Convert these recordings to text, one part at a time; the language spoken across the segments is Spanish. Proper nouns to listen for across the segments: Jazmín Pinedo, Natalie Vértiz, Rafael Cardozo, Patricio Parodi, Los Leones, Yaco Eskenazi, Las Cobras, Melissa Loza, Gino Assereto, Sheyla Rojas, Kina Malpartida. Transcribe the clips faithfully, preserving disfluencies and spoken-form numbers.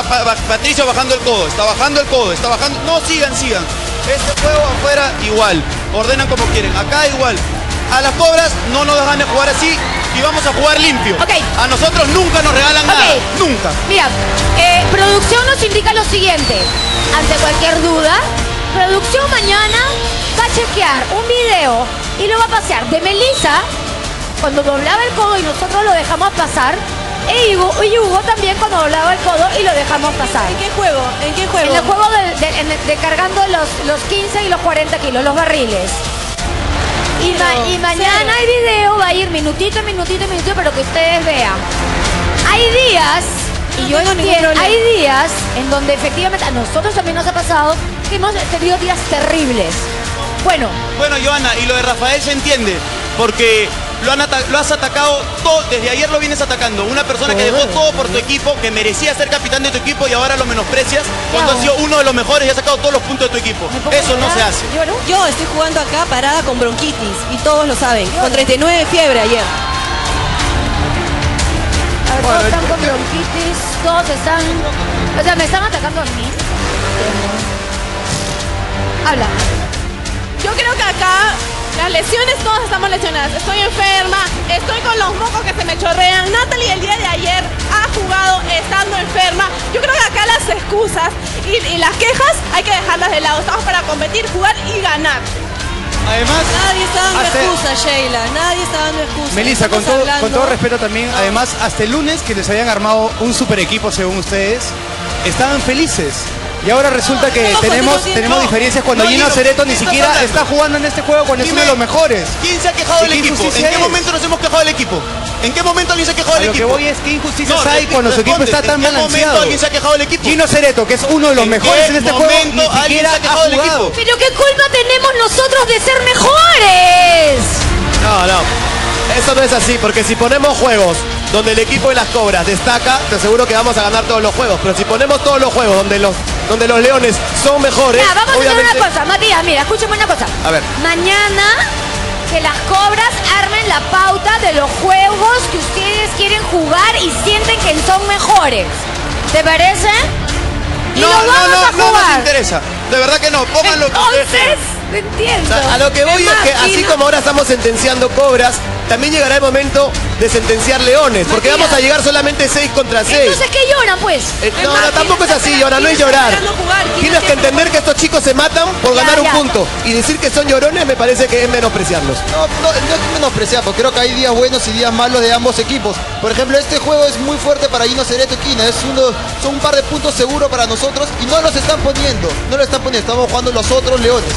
Está Patricio bajando el codo, está bajando el codo, está bajando. No, sigan, sigan. Este juego afuera igual. Ordenan como quieren. Acá igual. A las cobras no nos dejan de jugar así y vamos a jugar limpio. Okay. A nosotros nunca nos regalan okay. nada. Nunca. Mira, eh, producción nos indica lo siguiente. Ante cualquier duda, producción mañana va a chequear un video y lo va a pasar de Melissa, cuando doblaba el codo y nosotros lo dejamos pasar, y Hugo, y Hugo también cuando doblaba el codo y lo dejamos pasar. ¿En qué juego? ¿En qué juego? En el juego de, de, de, de cargando los, los quince y los cuarenta kilos, los barriles. Y, ma y mañana el video va a ir minutito, minutito, minutito, pero que ustedes vean. Hay días, y yo entiendo, hay días en donde efectivamente a nosotros también nos ha pasado que hemos tenido días terribles. Bueno. Bueno, Johanna, y lo de Rafael se entiende, porque lo, han lo has atacado todo, desde ayer lo vienes atacando. Una persona que dejó todo por tu equipo, que merecía ser capitán de tu equipo y ahora lo menosprecias cuando ha sido uno de los mejores y ha sacado todos los puntos de tu equipo. Eso no se hace. Yo estoy jugando acá parada con bronquitis y todos lo saben. Con treinta y nueve de fiebre ayer. A ver, todos están con bronquitis, todos están... O sea, me están atacando a mí. Habla. Yo creo que acá... Las lesiones, todas estamos lesionadas. Estoy enferma, estoy con los mocos que se me chorrean. Natalie el día de ayer ha jugado estando enferma. Yo creo que acá las excusas y, y las quejas hay que dejarlas de lado. Estamos para competir, jugar y ganar. Además, nadie está dando excusas, Sheyla. Nadie está dando excusas. Melissa, con todo, con todo respeto también, no. Además, hasta el lunes que les habían armado un super equipo, según ustedes, estaban felices. Y ahora resulta no, que no, tenemos, no, tenemos no, diferencias cuando no, Gino Assereto ni siquiera hablando. Está jugando en este juego cuando es uno de los mejores. ¿Quién se ha quejado del equipo? ¿En qué momento nos hemos quejado del equipo? ¿En qué momento alguien se ha quejado del equipo? Lo que voy es que injusticias no, hay cuando responde, su equipo está tan ¿en balanceado. ¿En qué momento alguien se ha quejado del equipo? Gino Assereto, que es uno de los ¿en mejores en este juego, ni siquiera se ha quejado del equipo. Pero ¿qué culpa tenemos nosotros de ser mejores? No, no. Eso no es así, porque si ponemos juegos donde el equipo de las cobras destaca, te aseguro que vamos a ganar todos los juegos. Pero si ponemos todos los juegos donde los, donde los leones son mejores... Ya, vamos obviamente... a hacer una cosa, Matías, mira, escúchame una cosa. A ver. Mañana, que las cobras armen la pauta de los juegos que ustedes quieren jugar y sienten que son mejores. ¿Te parece? Y no, los vamos no, no, a jugar. No nos interesa. De verdad que no, pónganlo. Entonces, te entiendo. O sea, a lo que voy es, es que así como ahora estamos sentenciando cobras, también llegará el momento de sentenciar leones, porque Martina. Vamos a llegar solamente seis contra seis. Entonces, ¿qué lloran, pues? Eh, no, Martina, no, tampoco es así, lloran, no es llorar. Jugar, tienes que entender que estos chicos se matan por ya, ganar un ya. punto. Y decir que son llorones me parece que es menospreciarlos. No, no, no es menospreciarlos, creo que hay días buenos y días malos de ambos equipos. Por ejemplo, este juego es muy fuerte para Gino Assereto y Kina. Es uno, son un par de puntos seguros para nosotros y no los están poniendo. No los están poniendo, estamos jugando los otros leones.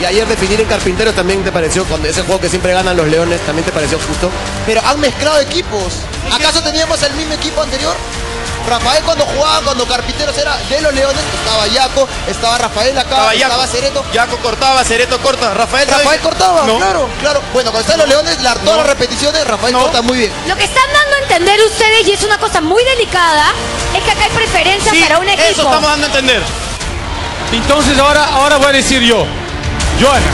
Y ayer definir en Carpinteros también te pareció, con ese juego que siempre ganan los leones, también te pareció justo. Pero han mezclado equipos. ¿Acaso teníamos el mismo equipo anterior? Rafael cuando jugaba, cuando Carpinteros era de los leones, estaba Yaco, estaba Rafael acá, estaba, estaba Assereto. Yaco cortaba, Assereto corta, Rafael... Rafael ¿sabes? Cortaba, no. claro, claro. Bueno, cuando están los leones, la, todas no. las repeticiones, Rafael no. corta muy bien. Lo que están dando a entender ustedes, y es una cosa muy delicada, es que acá hay preferencia sí, para un equipo. Eso estamos dando a entender. Entonces ahora, ahora voy a decir yo. Johanna,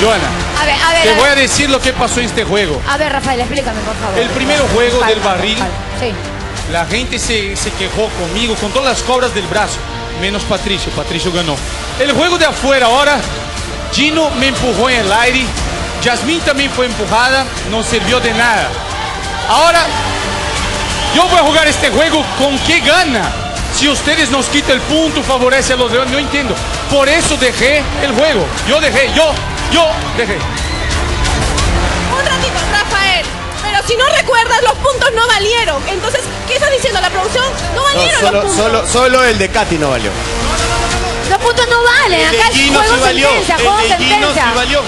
Johanna, a ver, a ver, te a ver. voy a decir lo que pasó en este juego. A ver, Rafael, explícame, por favor. El primer juego Rafael, del barril, Rafael, sí. la gente se, se quejó conmigo, con todas las cobras del brazo, menos Patricio, Patricio ganó. El juego de afuera ahora, Gino me empujó en el aire, Jazmín también fue empujada, no sirvió de nada. Ahora, yo voy a jugar este juego con qué gana. Si ustedes nos quitan el punto, favorece a los leones, no entiendo. Por eso dejé el juego. Yo dejé, yo, yo dejé. Un ratito, Rafael. Pero si no recuerdas, los puntos no valieron. Entonces, ¿qué estás diciendo? La producción no valieron no, solo, los puntos. Solo, solo el de Katy no valió. No, no, no, no, no. Los puntos no valen. El de Acá Gino sí valió. Sentencia, el de Gino sí valió.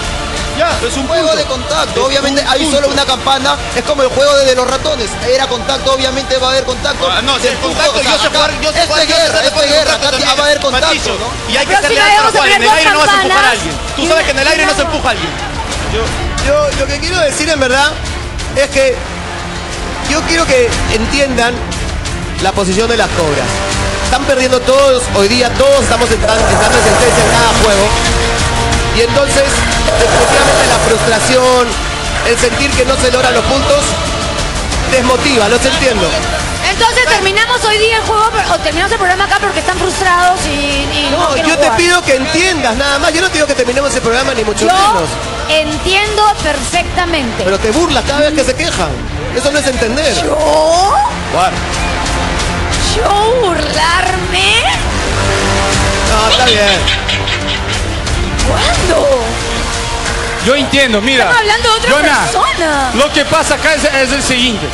Ya, es un juego punto. de contacto, obviamente hay solo una campana, es como el juego de los ratones, era contacto, obviamente va a haber contacto. Ah, no, si es contacto, o sea, yo sé jugar, yo sé jugar, guerra, este guerra, acá va a haber contacto, Patricio, ¿no? Y hay que ser leal para jugar, en el aire no vas a empujar a alguien, tú sabes que en el aire no se empuja a alguien. Yo, yo lo que quiero decir en verdad es que yo quiero que entiendan la posición de las cobras. Están perdiendo todos, hoy día todos estamos entrando en sentencia en cada juego. Y entonces, definitivamente la frustración, el sentir que no se logran los puntos, desmotiva, no se entiende. Entonces terminamos hoy día el juego o terminamos el programa acá porque están frustrados y, y no, no yo te jugar. Pido que entiendas nada más. Yo no te digo que terminemos el programa ni mucho yo menos. Entiendo perfectamente. Pero te burlas cada vez que se quejan. Eso no es entender. ¿Yo? What? ¿Yo burlarme? No, está bien. ¿Cuándo? Yo entiendo, mira. Estamos hablando de otra Jonah, persona. Lo que pasa acá es, es el siguiente.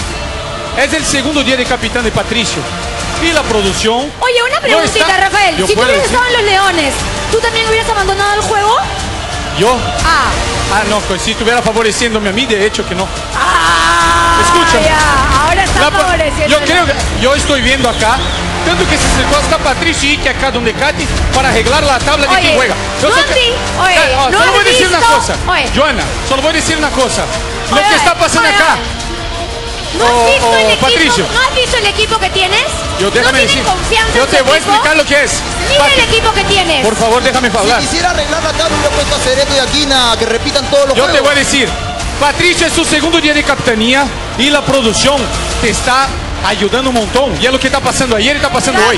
Es el segundo día de Capitán de Patricio. Y la producción... Oye, una preguntita, no está... Rafael. Yo si tú hubieras estado en Los Leones, ¿tú también hubieras abandonado el juego? ¿Yo? Ah. Ah, no, pues si estuviera favoreciéndome a mí, de hecho que no. Ah, escúchame. Ya, ahora está favoreciendo. Yo creo que... Yo estoy viendo acá... Tanto que se acercó hasta Patricio y que acá donde Katy para arreglar la tabla de oye, quien juega. Yo Andy, que... oye, no, no solo voy a decir una cosa. Oye. Joana, solo voy a decir una cosa. Oye, lo que está pasando oye, acá. Oye. ¿No, has oh, visto oh, el Patricio. Equipo, ¿No has visto el equipo que tienes? Yo, déjame ¿No decir. Yo te voy a explicar lo que es. Mira Pati, el equipo que tienes. Por favor, déjame hablar. Si quisiera arreglar la tabla, hubiera puesto a Cereto y a Kina que repitan todos los Yo juegos. Te voy a decir. Patricio es su segundo día de capitanía y la producción te está ayudando un montón. Y es lo que está pasando ayer y está pasando hoy.